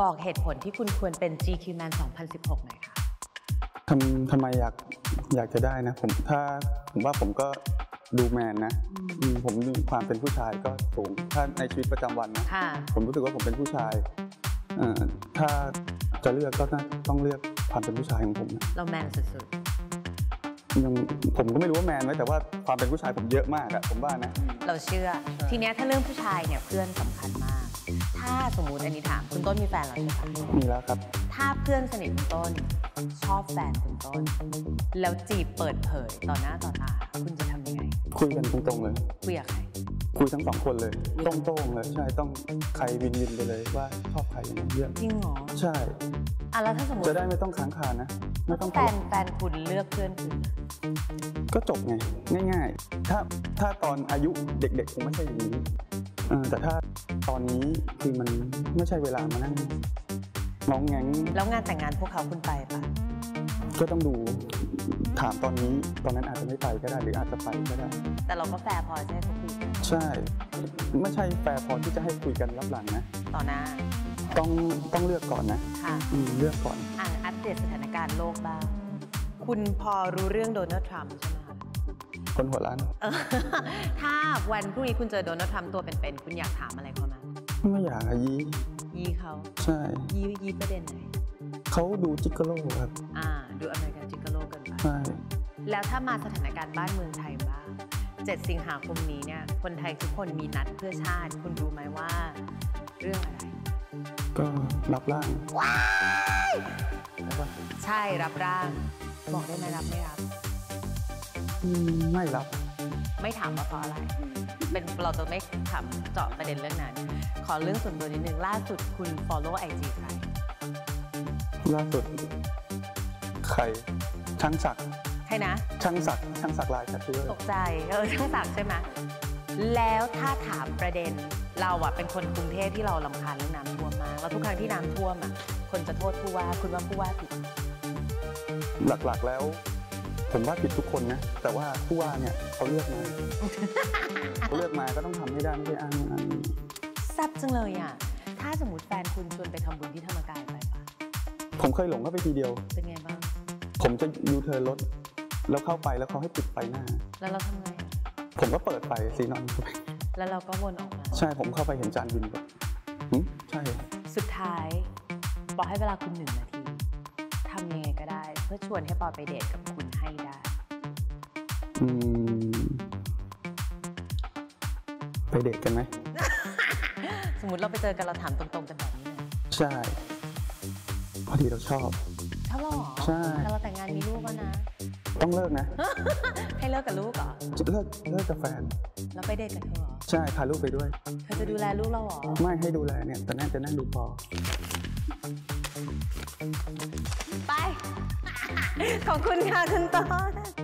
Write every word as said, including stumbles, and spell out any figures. บอกเหตุผลที่คุณควรเป็น จี คิว แมน สองพันสิบหก หน่อยค่ะทำทำไมอยากอยากจะได้นะผมถ้าผมว่าผมก็ดูแมนนะผมมีความเป็นผู้ชายก็สูงถ้าในชีวิตประจำวันนะผมรู้สึกว่าผมเป็นผู้ชายถ้าจะเลือกก็ต้องเลือกความเป็นผู้ชายของผมเราแมนสุดๆยังผมก็ไม่รู้ว่าแมนไหมแต่ว่าความเป็นผู้ชายผมเยอะมากอะผมว่านะเราเชื่อทีเนี้ยถ้าเรื่องผู้ชายเนี่ยเพื่อนสำคัญมากถ้าสมมติอันนี้ถามคุณต้นมีแฟนแล้วใช่ไหมมีแล้วครับถ้าเพื่อนสนิทคุณต้นชอบแฟนคุณต้นแล้วจีบเปิดเผยต่อหน้าต่อตาคุณจะทำยังไงคุยกันตรงๆเลยคุยกับใครคุยทั้งสองคนเลยตรงๆเลยใช่ต้องใครวินวินไปเลยว่าชอบใครเยอะจริงเหรอใช่อ่ะแล้วถ้าสมมติจะได้ไม่ต้องค้างคานะไม่ต้องแฟนแฟนคุณเลือกเพื่อนคุณก็จบไงง่ายๆถ้าถ้าตอนอายุเด็กๆคงไม่ใช่อย่างนี้แต่ถ้าตอนนี้คือมันไม่ใช่เวลามานั่งน้องแงงแล้วงานแต่งงานพวกเขาคุณไปปะก็ต้องดูถามตอนนี้ตอนนั้นอาจจะไม่ไปก็ได้หรืออาจจะไปก็ได้แต่เราก็แฟร์พอใช่ไหมคุยกันใช่ไม่ใช่แฟร์พอที่จะให้คุยกันรับหลังนะต่อหน้าต้องต้องเลือกก่อนนะค่ะเลือกก่อนอ่านอัปเดตสถานการณ์โลกบ้างคุณพอรู้เรื่องโดนัลด์ทรัมป์ใช่ไหมคะคนหัวล้านถ้าวันพรุ่งนี้คุณเจอโดนัลด์ทรัมป์ตัวเป็นๆคุณอยากถามอะไรเขาไหมไม่อยากยี้ยี้เขาใช่ยี้ยี้ประเด็นไหนเขาดูจิกโกโลครับอ่าดูอเมริกันจิกโกโลกันไปใช่แล้วถ้ามาสถานการณ์บ้านเมืองไทยบ้างเจ็ดสิงหาคมนี้เนี่ยคนไทยทุกคนมีนัดเพื่อชาติคุณรู้ไหมว่าเรื่องอะไรก็รับร่างว้ายใช่รับร่างบอกได้ไหมรับไม่รับไม่รับไม่ถามว่าเพราะอะไรเป็นเราจะไม่ถามเจาะประเด็นเรื่องนั้นขอเรื่องส่วนตัวนิดนึงล่าสุดคุณ follow ไอ จี ใครล่าสุดใครช่างศักดิ์ใครนะช่างศักดิ์ช่างศักดิ์ลายชัดด้วยตกใจเออช่างศักดิ์ใช่ไหมแล้วถ้าถามประเด็นเราอะเป็นคนกรุงเทพที่เราลำคาญเรื่องน้ำท่วมมาแล้วทุกครั้งที่น้ำท่วมอะคนจะโทษผู้ว่าคุณว่าผู้ว่าผิดหลักๆแล้วผมว่าผิดทุกคนนะแต่ว่าผู้ว่าเนี่ยเขาเลือกมา เขาเลือกมาก็ต้องทำให้ได้ไม่ได้อ้างนั้นแซ่บจังเลยอะถ้าสมมติแฟนคุณชวนไปทำบุญที่ธรรมกายไปปะผมเคยหลงเข้าไปทีเดียวเป็นไงบ้างผมจะยูเทิร์นรถแล้วเข้าไปแล้วเขาให้ปิดไฟหน้าแล้วเราทำไงผมก็เปิดไฟสีนอนเข้าไปแล้วเราก็วนออกมาใช่ผมเข้าไปเห็นจานบินแบบใช่สุดท้ายปอให้เวลาคุณหนึ่งนาทีทำยังไงก็ได้เพื่อชวนให้ปอไปเดทกับคุณให้ได้ไปเดทกันไหม สมมติเราไปเจอกันเราถามตรงๆกันแบบนี้เลยใช่พอดีเราชอบชอบเราเหรอใช่แต่เราแต่งงานมีลูกแล้วนะต้องเลิกนะ ให้เลิกกับลูกเหรอเลิกเลิกกับแฟนแล้วไปเดทกับเธอเหรอใช่พาลูกไปด้วยเธอจะดูแลลูกเราเหรอไม่ให้ดูแลเนี่ยแต่น่าจะนั่งดูพอไป ขอบคุณค่ะคุณต้น